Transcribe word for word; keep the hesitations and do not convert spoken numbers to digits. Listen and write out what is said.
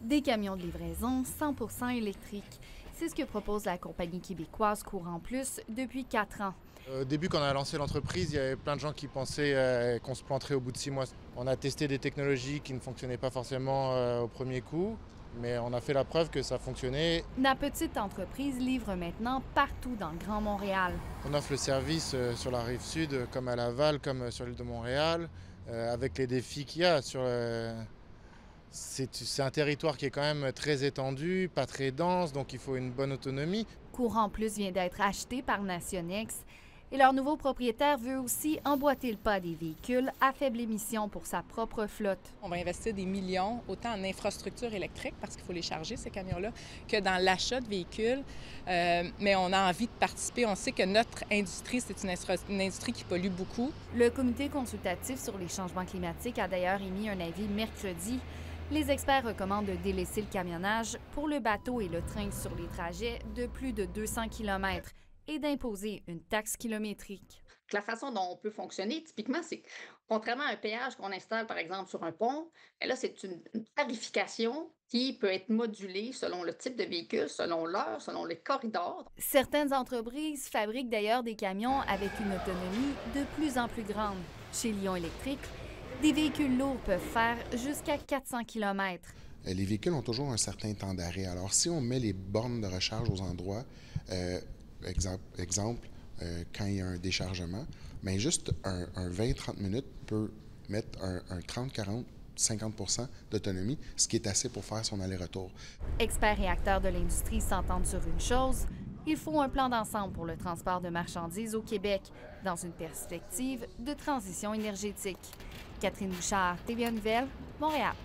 des camions de livraison cent pour cent électriques. C'est ce que propose la compagnie québécoise Courant Plus depuis quatre ans. Au début, quand on a lancé l'entreprise, il y avait plein de gens qui pensaient euh, qu'on se planterait au bout de six mois. On a testé des technologies qui ne fonctionnaient pas forcément euh, au premier coup, mais on a fait la preuve que ça fonctionnait. La petite entreprise livre maintenant partout dans le Grand Montréal. On offre le service euh, sur la rive sud, comme à Laval, comme sur l'île de Montréal, euh, avec les défis qu'il y a sur... Euh, C'est un territoire qui est quand même très étendu, pas très dense, donc il faut une bonne autonomie. Courant Plus vient d'être acheté par Nationex et leur nouveau propriétaire veut aussi emboîter le pas des véhicules à faible émission pour sa propre flotte. On va investir des millions, autant en infrastructure électrique, parce qu'il faut les charger, ces camions-là, que dans l'achat de véhicules. Euh, mais on a envie de participer. On sait que notre industrie, c'est une, une industrie qui pollue beaucoup. Le comité consultatif sur les changements climatiques a d'ailleurs émis un avis mercredi. Les experts recommandent de délaisser le camionnage pour le bateau et le train sur les trajets de plus de deux cents kilomètres et d'imposer une taxe kilométrique. La façon dont on peut fonctionner, typiquement, c'est contrairement à un péage qu'on installe, par exemple, sur un pont, et là, c'est une, une tarification qui peut être modulée selon le type de véhicule, selon l'heure, selon les corridors. Certaines entreprises fabriquent d'ailleurs des camions avec une autonomie de plus en plus grande. Chez Lion Électrique, des véhicules lourds peuvent faire jusqu'à quatre cents kilomètres. Les véhicules ont toujours un certain temps d'arrêt. Alors, si on met les bornes de recharge aux endroits, euh, exemple, exemple euh, quand il y a un déchargement, bien juste un, un vingt à trente minutes peut mettre un, un trente, quarante, cinquante pour cent d'autonomie, ce qui est assez pour faire son aller-retour. Experts et acteurs de l'industrie s'entendent sur une chose. Il faut un plan d'ensemble pour le transport de marchandises au Québec, dans une perspective de transition énergétique. Catherine Bouchard, T V A Nouvelles, Montréal.